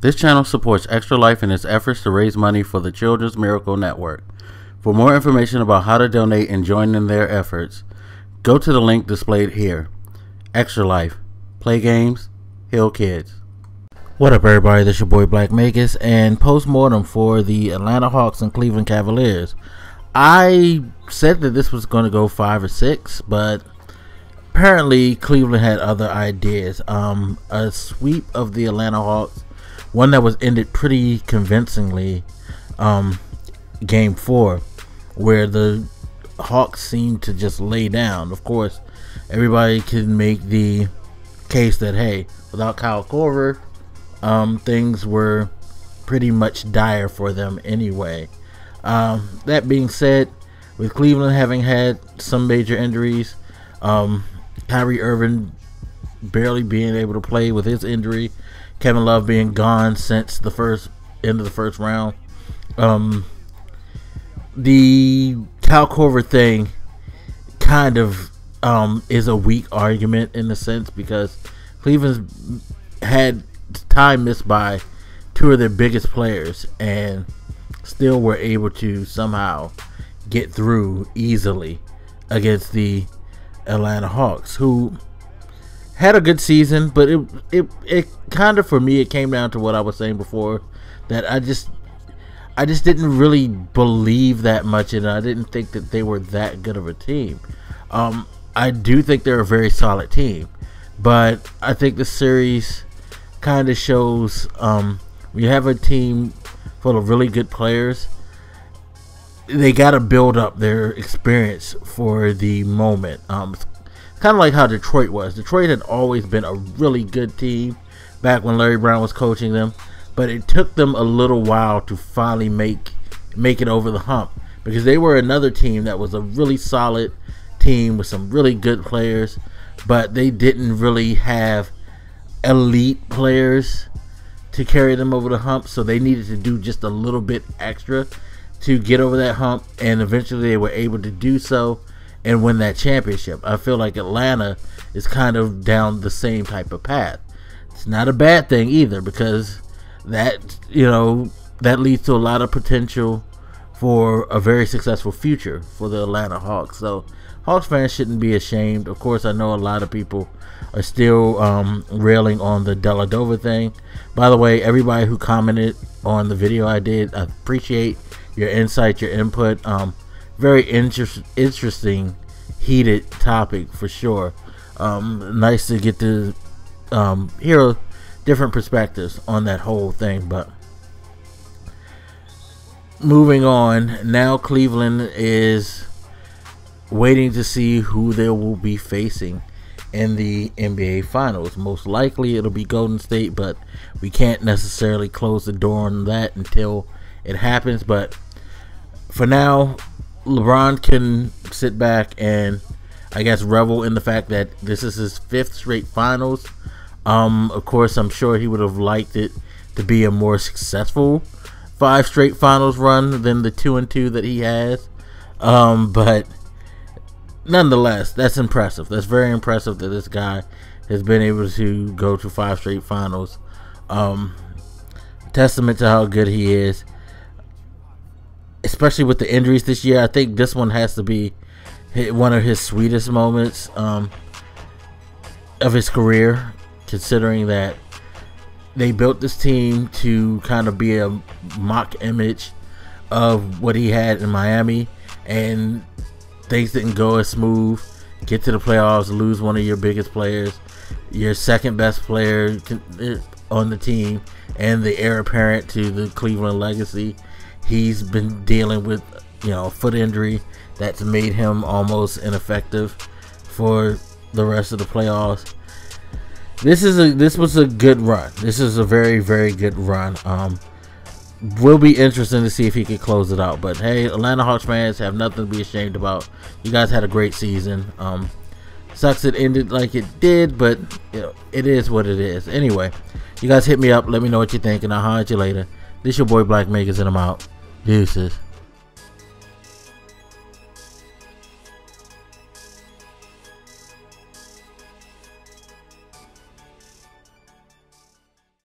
This channel supports Extra Life in its efforts to raise money for the Children's Miracle Network. For more information about how to donate and join in their efforts, go to the link displayed here. Extra Life. Play games. Heal kids. What up, everybody? This is your boy Black Magus, and postmortem for the Atlanta Hawks and Cleveland Cavaliers. I said that this was going to go 5 or 6, but apparently Cleveland had other ideas. A sweep of the Atlanta Hawks, one that was ended pretty convincingly, game 4, where the Hawks seemed to just lay down. Of course, everybody can make the case that, hey, without Kyle Korver, things were pretty much dire for them anyway. That being said, with Cleveland having had some major injuries, Kyrie Irving barely being able to play with his injury, Kevin Love being gone since the end of the first round, the Kyle Korver thing kind of is a weak argument in a sense, because Cleveland's had time missed by 2 of their biggest players and still were able to somehow get through easily against the Atlanta Hawks, who had a good season, but it kind of, for me, it came down to what I was saying before, that I just didn't really believe that much, and I didn't think that they were that good of a team. I do think they're a very solid team, but I think the series kind of shows when you have a team full of really good players, they got to build up their experience for the moment. Kind of like how Detroit was. Detroit had always been a really good team back when Larry Brown was coaching them, but it took them a little while to finally make it over the hump, because they were another team that was a really solid team with some really good players, but they didn't really have elite players to carry them over the hump, so they needed to do just a little bit extra to get over that hump, and eventually they were able to do so and win that championship. I feel like Atlanta is kind of down the same type of path. It's not a bad thing either, because that, you know, that leads to a lot of potential for a very successful future for the Atlanta Hawks. So Hawks fans shouldn't be ashamed. Of course, I know a lot of people are still railing on the Dellavedova thing. By the way, everybody who commented on the video I did, I appreciate your insight, your input. Very interesting, heated topic for sure. Nice to get to hear different perspectives on that whole thing. But moving on, now Cleveland is waiting to see who they will be facing in the NBA Finals. Most likely it'll be Golden State, but we can't necessarily close the door on that until it happens. But for now, LeBron can sit back and, I guess, revel in the fact that this is his 5th straight finals. Of course, I'm sure he would have liked it to be a more successful 5 straight finals run than the 2-2 that he has. But nonetheless, that's impressive. That's very impressive that this guy has been able to go to 5 straight finals. Testament to how good he is, especially with the injuries this year. I think this one has to be one of his sweetest moments of his career, considering that they built this team to kind of be a mock image of what he had in Miami, and things didn't go as smooth. Get to the playoffs, lose one of your biggest players, your 2nd best player on the team, and the heir apparent to the Cleveland legacy. He's been dealing with, you know, a foot injury that's made him almost ineffective for the rest of the playoffs. This was a good run. This is a very, very good run. Will be interesting to see if he can close it out. But hey, Atlanta Hawks fans have nothing to be ashamed about. You guys had a great season. Sucks it ended like it did, but you know, it is what it is. Anyway, you guys hit me up. Let me know what you think, and I'll holler at you later. This your boy Black Makers, and I'm out. Deuces.